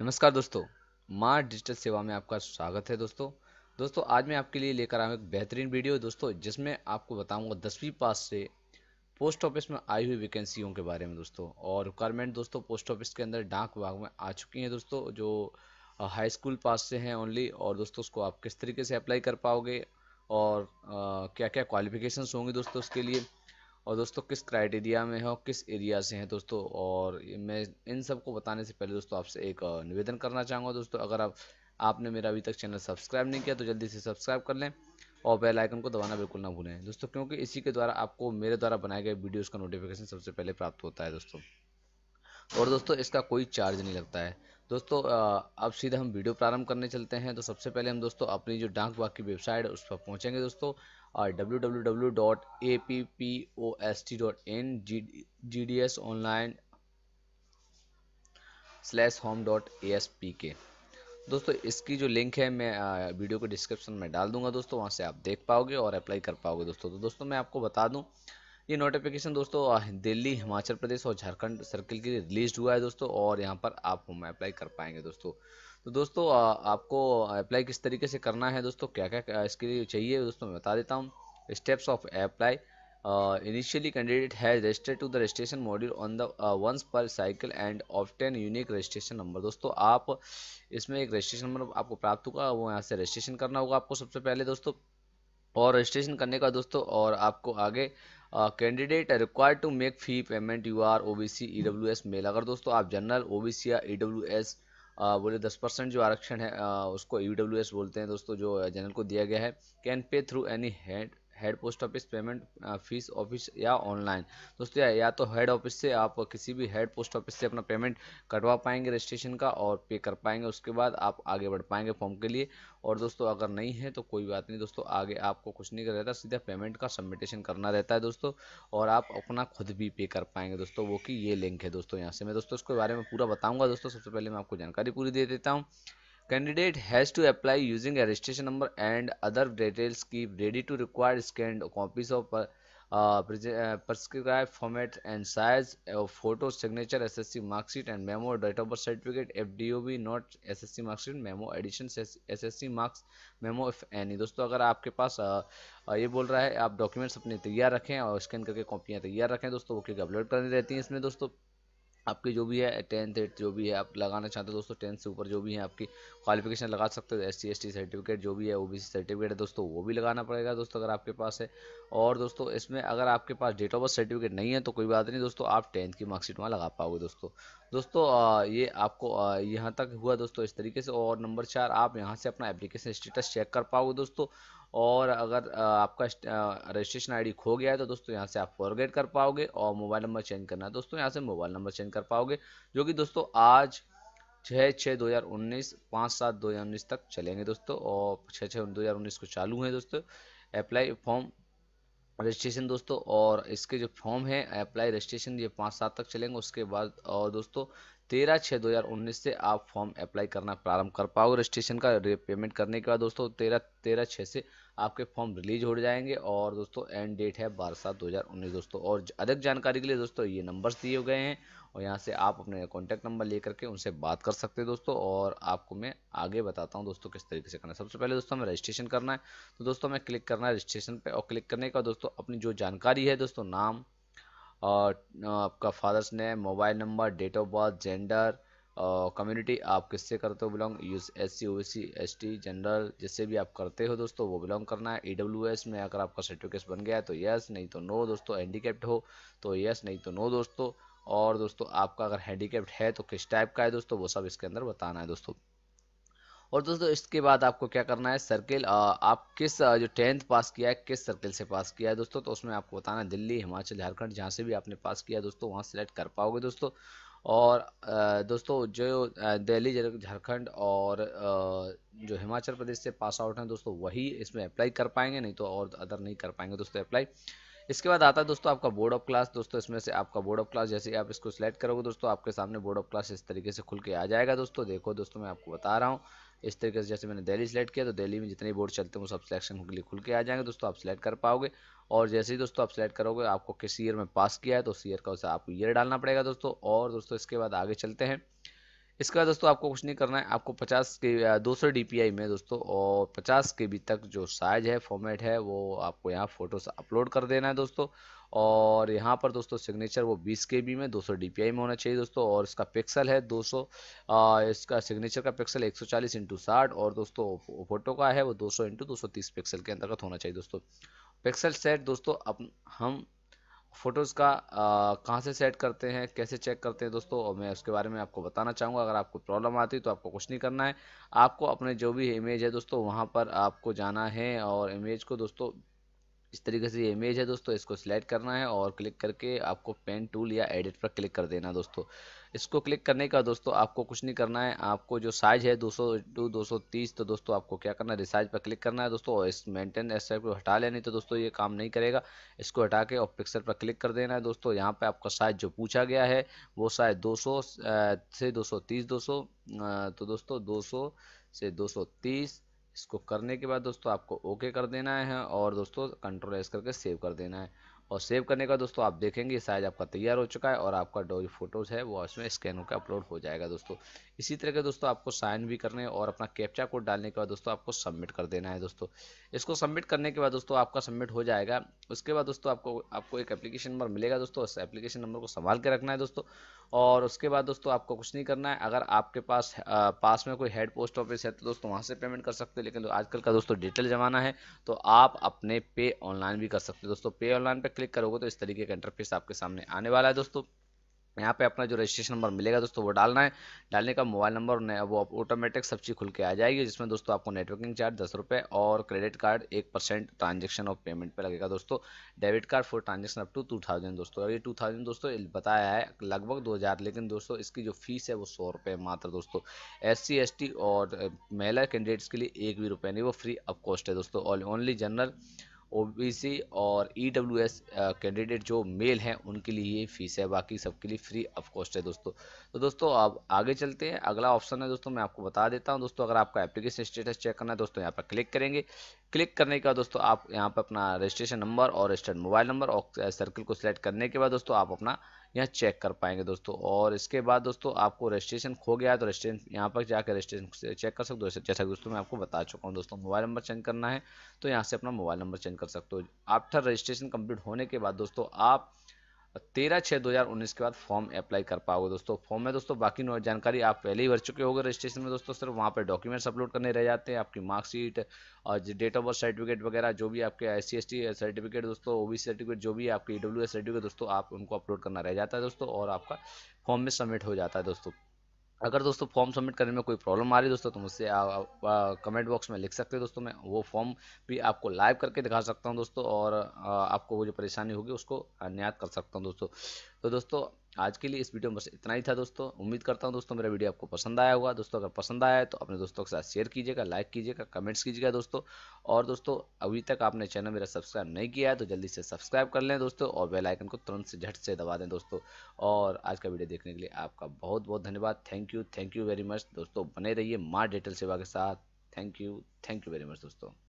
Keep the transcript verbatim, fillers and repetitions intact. नमस्कार दोस्तों, माँ डिजिटल सेवा में आपका स्वागत है। दोस्तों दोस्तों आज मैं आपके लिए लेकर आया एक बेहतरीन वीडियो दोस्तों, जिसमें आपको बताऊंगा दसवीं पास से पोस्ट ऑफिस में आई हुई वैकेंसियों के बारे में दोस्तों। और रिक्वायरमेंट दोस्तों पोस्ट ऑफिस के अंदर डाक विभाग में आ चुकी हैं दोस्तों, जो हाई स्कूल पास से हैं ओनली। और दोस्तों उसको आप किस तरीके से अप्लाई कर पाओगे और आ, क्या क्या क्वालिफिकेशंस होंगी दोस्तों उसके लिए, और दोस्तों किस क्राइटेरिया में है और किस एरिया से हैं दोस्तों। और मैं इन सब को बताने से पहले दोस्तों आपसे एक निवेदन करना चाहूँगा दोस्तों, अगर आप आपने मेरा अभी तक चैनल सब्सक्राइब नहीं किया तो जल्दी से सब्सक्राइब कर लें और बेल आइकन को दबाना बिल्कुल ना भूलें दोस्तों, क्योंकि इसी के द्वारा आपको मेरे द्वारा बनाए गए वीडियोज़ का नोटिफिकेशन सबसे पहले प्राप्त होता है दोस्तों। और दोस्तों इसका कोई चार्ज नहीं लगता है दोस्तों। अब सीधा हम वीडियो प्रारंभ करने चलते हैं। तो सबसे पहले हम दोस्तों अपनी जो डाक विभाग की वेबसाइट है उस पर पहुँचेंगे दोस्तों, और W W W dot A P P O S T dot in G D S online slash home dot A S P के दोस्तों, इसकी जो लिंक है मैं वीडियो के डिस्क्रिप्शन में डाल दूंगा दोस्तों, वहां से आप देख पाओगे और अप्लाई कर पाओगे दोस्तों। तो दोस्तों मैं आपको बता दूं, ये नोटिफिकेशन दोस्तों दिल्ली, हिमाचल प्रदेश और झारखंड सर्किल के लिए रिलीज हुआ है दोस्तों, और यहाँ पर आप हम अप्लाई कर पाएंगे दोस्तों। तो दोस्तों आपको अप्लाई किस तरीके से करना है दोस्तों, क्या क्या इसके लिए चाहिए दोस्तों मैं बता देता हूँ। Steps of apply. Initially candidate has registered to the registration module on the once per cycle and obtain unique registration number. दोस्तों आप इसमें एक रजिस्ट्रेशन नंबर आपको प्राप्त होगा, वो यहाँ से रजिस्ट्रेशन करना होगा आपको सबसे पहले दोस्तों, और रजिस्ट्रेशन करने का दोस्तों। और आपको आगे candidate required to make fee payment you R O B C E W S male. अगर दोस्तों आप जनरल, ओ बी सी या ई डब्ल्यू एस बोले दस परसेंट जो आरक्षण है uh, उसको ई डब्ल्यू एस बोलते हैं दोस्तों, जो जनरल को दिया गया है, can pay through any head head post office payment fees office या ऑनलाइन दोस्तों। या, या तो हेड ऑफिस से आप किसी भी हेड पोस्ट ऑफिस से अपना पेमेंट कटवा पाएंगे रजिस्ट्रेशन का और पे कर पाएंगे, उसके बाद आप आगे बढ़ पाएंगे फॉर्म के लिए। और दोस्तों अगर नहीं है तो कोई बात नहीं दोस्तों, आगे आपको कुछ नहीं कर रहता, सीधा पेमेंट का सबमिटेशन करना रहता है दोस्तों, और आप अपना खुद भी पे कर पाएंगे दोस्तों। वो कि ये लिंक है दोस्तों, यहाँ से मैं दोस्तों इसके बारे में पूरा बताऊँगा दोस्तों। सबसे पहले मैं आपको जानकारी पूरी दे देता हूँ। Candidate has to apply using a registration number and other details. Keep ready to require scanned copies of uh, prescribed format and size of photo, signature, S S C mark sheet and memo, date of birth certificate, F D O B, not S S C mark sheet, memo, edition, S S C marks, memo if any. दोस्तों अगर आपके पास ये बोल रहा है आप documents अपने तैयार रखें और स्कैन करके कॉपियाँ तैयार रखें दोस्तों, वो क्लिक अपलोड करनी रहती है इसमें दोस्तों। आपकी जो भी है टेंथ एट जो भी है आप लगाना चाहते हो दोस्तों, टेंथ से ऊपर जो भी है आपकी क्वालिफिकेशन लगा सकते हो। S C S T certificate जो भी है, ओबीसी सर्टिफिकेट है दोस्तों, वो भी लगाना पड़ेगा दोस्तों अगर आपके पास है। और दोस्तों इसमें अगर आपके पास डेट ऑफ बर्थ सर्टिफिकेट नहीं है तो कोई बात नहीं दोस्तों, आप टेंथ की मार्कशीट वहाँ लगा पाओगे दोस्तों। दोस्तों ये आपको यहाँ तक हुआ दोस्तों इस तरीके से। और नंबर चार, आप यहाँ से अपना एप्लीकेशन स्टेटस चेक कर पाओगे दोस्तों। और अगर आपका रजिस्ट्रेशन आईडी खो गया है तो दोस्तों यहाँ से आप फॉरगेट कर पाओगे, और मोबाइल नंबर चेंज करना है दोस्तों यहाँ से मोबाइल नंबर चेंज कर पाओगे, जो कि दोस्तों आज छः छः दो हज़ार उन्नीस पाँच सात दो हज़ार उन्नीस तक चलेंगे दोस्तों, और छः छः दो हज़ार उन्नीस को चालू हैं दोस्तों अप्लाई फॉर्म रजिस्ट्रेशन दोस्तों। और इसके जो फॉर्म है अप्लाई रजिस्ट्रेशन ये पाँच सात तक चलेंगे, उसके बाद और दोस्तों तेरह छः दो हज़ार उन्नीस से आप फॉर्म अप्लाई करना प्रारंभ कर पाओगे। रजिस्ट्रेशन का पेमेंट करने के बाद दोस्तों तेरह तेरह छः से आपके फॉर्म रिलीज हो जाएंगे, और दोस्तों एंड डेट है बारह सात दो हज़ार उन्नीस दोस्तों। और अधिक जानकारी के लिए दोस्तों ये नंबर्स दिए गए हैं, और यहाँ से आप अपने कॉन्टैक्ट नंबर लेकर के उनसे बात कर सकते हैं दोस्तों, और आपको मैं आगे बताता हूँ दोस्तों किस तरीके से करना है। सबसे पहले दोस्तों हमें रजिस्ट्रेशन करना है, तो दोस्तों हमें क्लिक करना है रजिस्ट्रेशन पे, और क्लिक करने का दोस्तों अपनी जो जानकारी है दोस्तों, नाम और आपका father's name, mobile number, date of birth, gender, community आप किससे करते हो belong, use S C, O B C, S T, general जिससे भी आप करते हो दोस्तों वो बिलोंग करना है। ई डब्ल्यू एस में अगर आपका सर्टिफिकेट बन गया है तो यस, नहीं तो नो दोस्तों। हैंडीकेप्ट हो तो यस, नहीं तो नो दोस्तों। और दोस्तों आपका अगर हैंडीकैप्ड है तो किस टाइप का है दोस्तों, वो सब इसके अंदर बताना है दोस्तों। और दोस्तों इसके बाद आपको क्या करना है, सर्किल आप किस जो टेंथ पास किया है किस सर्किल से पास किया है दोस्तों, तो उसमें आपको बताना है दिल्ली, हिमाचल, झारखंड जहाँ से भी आपने पास किया है दोस्तों, वहाँ सेलेक्ट कर पाओगे दोस्तों। और दोस्तों जो दिल्ली, झारखंड और जो हिमाचल प्रदेश से पास आउट हैं दोस्तों वही इसमें अप्लाई कर पाएंगे, नहीं तो और अदर नहीं कर पाएंगे दोस्तों अप्लाई। इसके बाद आता है दोस्तों आपका बोर्ड ऑफ क्लास दोस्तों, इसमें से आपका बोर्ड ऑफ क्लास जैसे आप इसको सिलेक्ट करोगे दोस्तों आपके सामने बोर्ड ऑफ क्लास इस तरीके से खुल के आ जाएगा दोस्तों। देखो दोस्तों मैं आपको बता रहा हूँ इस तरीके से, जैसे मैंने दिल्ली सिलेक्ट किया तो दिल्ली में जितने बोर्ड चलते हैं वो सब सिलेक्शन के लिए खुल के आ जाएंगे दोस्तों, आप सिलेक्ट कर पाओगे। और जैसे ही दोस्तों आप सिलेक्ट करोगे आपको किस ईयर में पास किया है तो उस ईयर का उसे आपको ईयर डालना पड़ेगा दोस्तों। और दोस्तों इसके बाद आगे चलते हैं, इसका दोस्तों आपको कुछ नहीं करना है, आपको पचास के दो सौ डी पी आई में दोस्तों और पचास के बी तक जो साइज है फॉर्मेट है वो आपको यहाँ फोटो अपलोड कर देना है दोस्तों। और यहाँ पर दोस्तों सिग्नेचर वो बीस के बी में दो सौ डी पी आई में होना चाहिए दोस्तों। और इसका पिक्सल है दो सौ, इसका सिग्नेचर का पिक्सल एक सौ चालीस इंटू साठ और दोस्तों फोटो का है वो दो सौ इंटू दो सौ तीस पिक्सल के अंतर्गत होना चाहिए दोस्तों। पिक्सल सेट दोस्तों अब हम फोटोज़ का कहाँ से सेट करते हैं, कैसे चेक करते हैं दोस्तों, और मैं उसके बारे में आपको बताना चाहूँगा। अगर आपको प्रॉब्लम आती है तो आपको कुछ नहीं करना है, आपको अपने जो भी इमेज है दोस्तों वहाँ पर आपको जाना है और इमेज को दोस्तों इस तरीके से ये इमेज है दोस्तों इसको सिलेक्ट करना है और क्लिक करके आपको पेन टूल या एडिट पर क्लिक कर देना दोस्तों। इसको क्लिक करने का दोस्तों आपको कुछ नहीं करना है, आपको जो साइज है दो सौ टू दो सौ तीस तो दोस्तों आपको क्या करना है रिसाइज पर क्लिक करना है दोस्तों। और इस मेंटेन एस को हटा लेना तो दोस्तों ये काम नहीं करेगा, इसको हटा के और पिक्सल पर क्लिक कर देना है दोस्तों। यहाँ पर आपका साइज जो पूछा गया है वो साइज दो सौ से दो सौ तीस दो सौ तो दोस्तों दो सौ से दो सौ तीस इसको करने के बाद दोस्तों आपको ओके कर देना है और दोस्तों कंट्रोल एस करके सेव कर देना है। और सेव करने का दोस्तों आप देखेंगे साइज आपका तैयार हो चुका है और आपका जो फोटोज़ है वो इसमें स्कैन होकर अपलोड हो जाएगा दोस्तों। इसी तरह के दोस्तों आपको साइन भी करने और अपना कैप्चा कोड डालने के बाद दोस्तों आपको सबमिट कर देना है दोस्तों। इसको सबमिट करने के बाद दोस्तों आपका सबमिट हो जाएगा। उसके बाद दोस्तों आपको आपको एक एप्लीकेशन नंबर मिलेगा दोस्तों, उस एप्लीकेशन नंबर को संभाल के रखना है दोस्तों। और उसके बाद दोस्तों आपको कुछ नहीं करना है, अगर आपके पास आ, पास में कोई हेड पोस्ट ऑफिस है तो दोस्तों वहाँ से पेमेंट कर सकते हैं, लेकिन आजकल का दोस्तों डिजिटल जमाना है तो आप अपने पे ऑनलाइन भी कर सकते हो दोस्तों। पे ऑनलाइन पर क्लिक करोगे तो इस तरीके का इंटरफेस आपके सामने आने वाला है दोस्तों। यहाँ पे अपना जो रजिस्ट्रेशन नंबर मिलेगा दोस्तों वो डालना है, डालने का मोबाइल नंबर वो ऑटोमेटिक सब चीज़ खुल के आ जाएगी, जिसमें दोस्तों आपको नेटवर्किंग चार्ज दस रुपये और क्रेडिट कार्ड एक परसेंट ट्रांजेक्शन ऑफ पेमेंट पे लगेगा दोस्तों। Debit card for transaction up to two thousand दोस्तों, ये टू थाउजेंड दोस्तों बताया है लगभग दो हज़ार, लेकिन दोस्तों इसकी जो फीस है वो सौ रुपये मात्र दोस्तों। एस सी एस टी और महिला कैंडिडेट्स के लिए एक भी रुपये नहीं, वो फ्री ऑफ कॉस्ट है दोस्तों। और ओनली जनरल ओबीसी और ईडब्ल्यूएस कैंडिडेट जो मेल हैं उनके लिए ये फीस है, बाकी सबके लिए फ्री ऑफ कॉस्ट है दोस्तों। तो दोस्तों आप आगे चलते हैं, अगला ऑप्शन है दोस्तों मैं आपको बता देता हूं दोस्तों। अगर आपका एप्लीकेशन स्टेटस चेक करना है दोस्तों यहाँ पर क्लिक करेंगे, क्लिक करने के बाद दोस्तों आप यहाँ पर अपना रजिस्ट्रेशन नंबर और रजिस्टर्ड मोबाइल नंबर और सर्किल को सिलेक्ट करने के बाद दोस्तों आप अपना यहाँ चेक कर पाएंगे दोस्तों। और इसके बाद दोस्तों आपको रजिस्ट्रेशन खो गया है तो रजिस्ट्रेशन यहाँ पर जाकर रजिस्ट्रेशन चेक कर सकते हो, जैसा दोस्तों मैं आपको बता चुका हूँ दोस्तों। मोबाइल नंबर चेंज करना है तो यहाँ से अपना मोबाइल नंबर चेंज कर सकते हो। आफ्टर रजिस्ट्रेशन कंप्लीट होने के बाद दोस्तों आप तेरह छः दो हज़ार उन्नीस के बाद फॉर्म अप्लाई कर पाओगे दोस्तों। फॉर्म में दोस्तों बाकी जानकारी आप पहले ही भर चुके होंगे रजिस्ट्रेशन में दोस्तों, सिर्फ वहाँ पर डॉक्यूमेंट्स अपलोड करने रह जाते हैं, आपकी मार्कशीट और डेट ऑफ बर्थ सर्टिफिकेट वगैरह जो भी आपके S C S T certificate दोस्तों, ओबीसी सर्टिफिकेट जो भी आपके ईडब्ल्यू एस सर्टिफिकेट दोस्तों आप उनको अपलोड करना रह जाता है दोस्तों और आपका फॉर्म में सबमिट हो जाता है दोस्तों। अगर दोस्तों फॉर्म सबमिट करने में कोई प्रॉब्लम आ रही है दोस्तों तो मुझसे आप कमेंट बॉक्स में लिख सकते हो दोस्तों, मैं वो फॉर्म भी आपको लाइव करके दिखा सकता हूं दोस्तों और आ, आपको वो जो परेशानी होगी उसको नियत कर सकता हूं दोस्तों। तो दोस्तों आज के लिए इस वीडियो में बस इतना ही था दोस्तों। उम्मीद करता हूं दोस्तों मेरा वीडियो आपको पसंद आया होगा दोस्तों। अगर पसंद आया है तो अपने दोस्तों के साथ शेयर कीजिएगा, लाइक कीजिएगा, कमेंट्स कीजिएगा दोस्तों। और दोस्तों अभी तक आपने चैनल मेरा सब्सक्राइब नहीं किया है तो जल्दी से सब्सक्राइब कर लें दोस्तों और बेल आइकन को तुरंत से झट से दबा दें दोस्तों। और आज का वीडियो देखने के लिए आपका बहुत बहुत धन्यवाद। Thank you, thank you very much दोस्तों। बने रहिए माँ डिजिटल सेवा के साथ। Thank you, thank you very much दोस्तों।